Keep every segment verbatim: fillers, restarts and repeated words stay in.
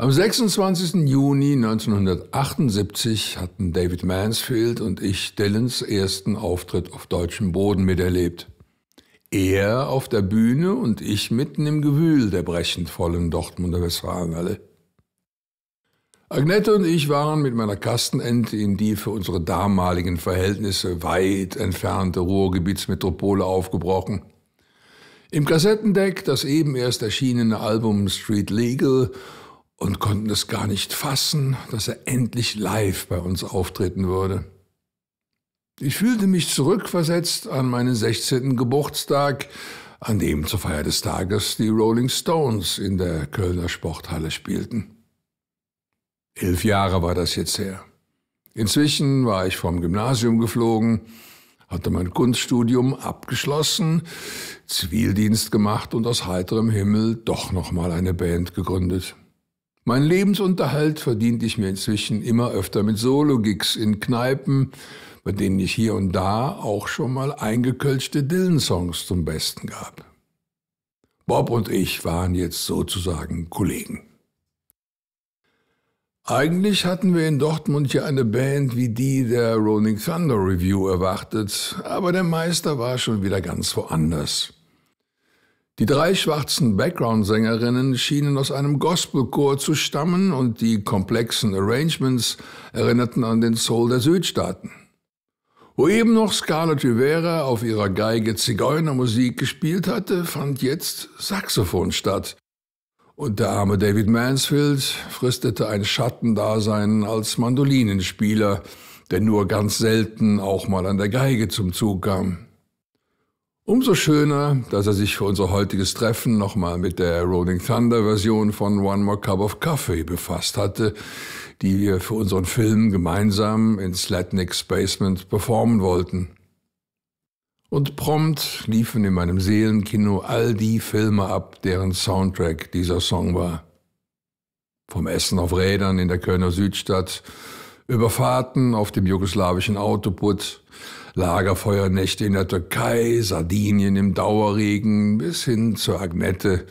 Am sechsundzwanzigsten Juni neunzehnhundertachtundsiebzig hatten David Mansfield und ich Dylans ersten Auftritt auf deutschem Boden miterlebt. Er auf der Bühne und ich mitten im Gewühl der brechend vollen Dortmunder Westfalenhalle. Agnette und ich waren mit meiner Kastenente in die für unsere damaligen Verhältnisse weit entfernte Ruhrgebietsmetropole aufgebrochen. Im Kassettendeck das eben erst erschienene Album Street Legal und konnten es gar nicht fassen, dass er endlich live bei uns auftreten würde. Ich fühlte mich zurückversetzt an meinen sechzehnten Geburtstag, an dem zur Feier des Tages die Rolling Stones in der Kölner Sporthalle spielten. Elf Jahre war das jetzt her. Inzwischen war ich vom Gymnasium geflogen, hatte mein Kunststudium abgeschlossen, Zivildienst gemacht und aus heiterem Himmel doch nochmal eine Band gegründet. Mein Lebensunterhalt verdiente ich mir inzwischen immer öfter mit Solo-Gigs in Kneipen, bei denen ich hier und da auch schon mal eingekölschte Dylan-Songs zum Besten gab. Bob und ich waren jetzt sozusagen Kollegen. Eigentlich hatten wir in Dortmund ja eine Band wie die der Rolling Thunder Review erwartet, aber der Meister war schon wieder ganz woanders. Die drei schwarzen Background-Sängerinnen schienen aus einem Gospelchor zu stammen und die komplexen Arrangements erinnerten an den Soul der Südstaaten. Wo eben noch Scarlett Rivera auf ihrer Geige Zigeunermusik gespielt hatte, fand jetzt Saxophon statt. Und der arme David Mansfield fristete ein Schattendasein als Mandolinenspieler, der nur ganz selten auch mal an der Geige zum Zug kam. Umso schöner, dass er sich für unser heutiges Treffen nochmal mit der Rolling Thunder Version von One More Cup of Coffee befasst hatte, die wir für unseren Film gemeinsam in Slatniks Basement performen wollten. Und prompt liefen in meinem Seelenkino all die Filme ab, deren Soundtrack dieser Song war. Vom Essen auf Rädern in der Kölner Südstadt, über Fahrten auf dem jugoslawischen Autoputt, Lagerfeuernächte in der Türkei, Sardinien im Dauerregen bis hin zur Agnette,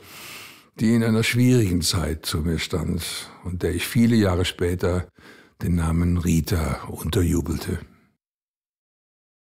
die in einer schwierigen Zeit zu mir stand und der ich viele Jahre später den Namen Rita unterjubelte.